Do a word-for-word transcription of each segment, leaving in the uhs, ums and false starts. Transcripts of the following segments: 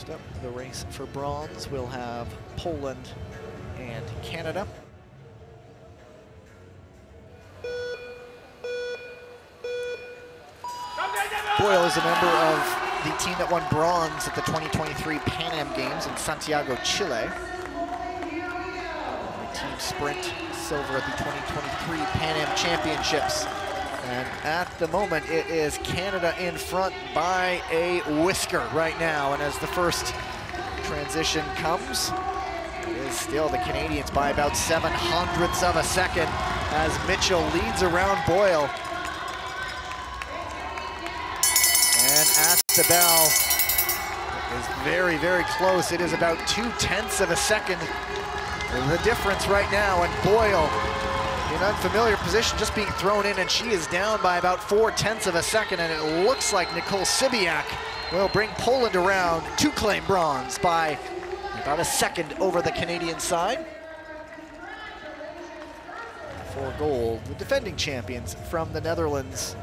First up, the race for bronze, we'll have Poland and Canada. Boyle is a member of the team that won bronze at the twenty twenty-three Pan Am Games in Santiago, Chile. The team sprint silver at the twenty twenty-three Pan Am Championships. And at the moment, it is Canada in front by a whisker right now. And as the first transition comes, it is still the Canadians by about seven hundredths of a second as Mitchell leads around Boyle. And at the bell, it is very, very close. It is about two-tenths of a second, the difference right now, and Boyle in an unfamiliar position, just being thrown in, and she is down by about four-tenths of a second, and it looks like Nicole Sibiak will bring Poland around to claim bronze by about a second over the Canadian side. For gold, the defending champions from the Netherlands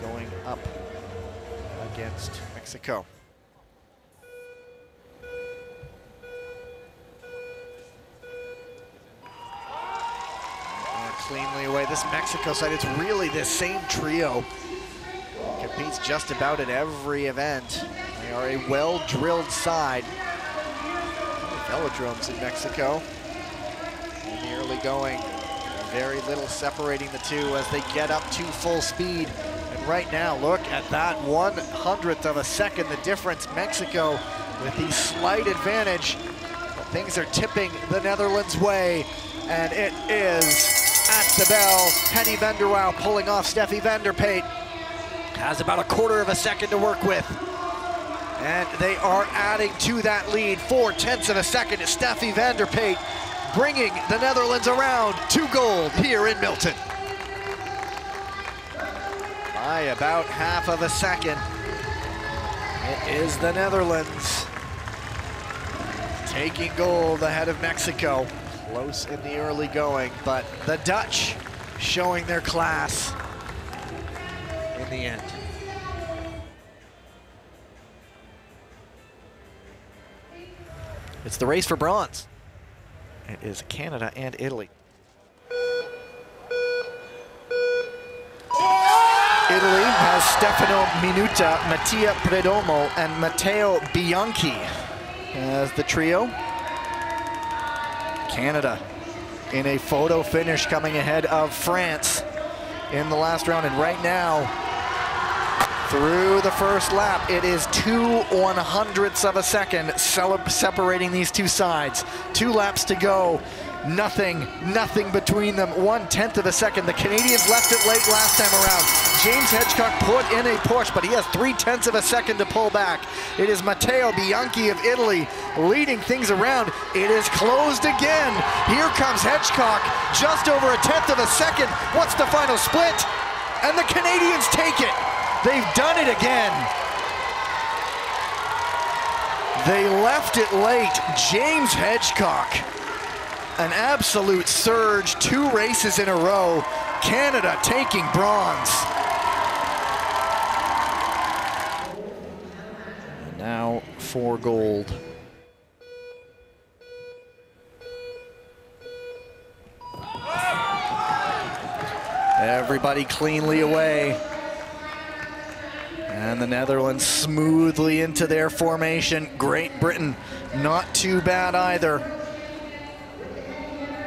going up against Mexico. Cleanly away. This Mexico side, it's really this same trio. Competes just about at every event. They are a well-drilled side. Velodromes in Mexico. Nearly going. Very little separating the two as they get up to full speed. And right now, look at that one hundredth of a second, the difference. Mexico with the slight advantage. But things are tipping the Netherlands' way. And it is at the bell, Penny Van der Waal pulling off Steffi Van der Peet. Has about a quarter of a second to work with. And they are adding to that lead. Four-tenths of a second. Steffi Van der Peet bringing the Netherlands around to gold here in Milton. By about half of a second, it is the Netherlands taking gold ahead of Mexico. Close in the early going, but the Dutch showing their class in the end. It's the race for bronze. It is Canada and Italy. Italy has Stefano Minuta, Mattia Predomo, and Matteo Bianchi as the trio. Canada in a photo finish, coming ahead of France in the last round. And right now, through the first lap, it is two one hundredths of a second separating these two sides. Two laps to go, nothing, nothing between them. One tenth of a second. The Canadians left it late last time around. James Hedgecock put in a push, but he has three tenths of a second to pull back. It is Matteo Bianchi of Italy leading things around. It is closed again. Here comes Hedgecock, just over a tenth of a second. What's the final split? And the Canadians take it. They've done it again. They left it late. James Hedgecock, an absolute surge. Two races in a row. Canada taking bronze. And now for gold. Everybody cleanly away. And the Netherlands smoothly into their formation. Great Britain, not too bad either.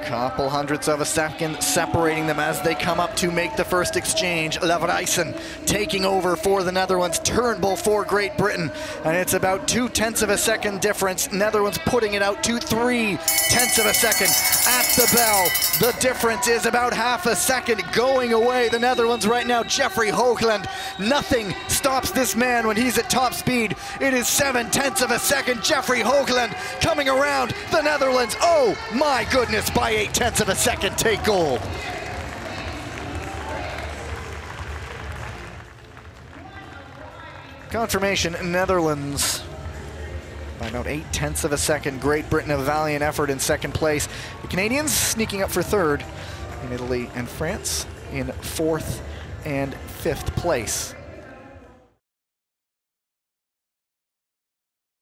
Couple hundredths of a second separating them as they come up to make the first exchange. Lavreisen taking over for the Netherlands, Turnbull for Great Britain. And it's about two-tenths of a second difference. Netherlands putting it out to three-tenths of a second. At the bell, the difference is about half a second going away. The Netherlands right now, Jeffrey Hoogland. Nothing stops this man when he's at top speed. It is seven-tenths of a second. Jeffrey Hoogland coming around the Netherlands. Oh my goodness, by eight tenths of a second, take gold. Confirmation, Netherlands by about eight tenths of a second. Great Britain, a valiant effort in second place. The Canadians sneaking up for third, and Italy and France in fourth and fifth place.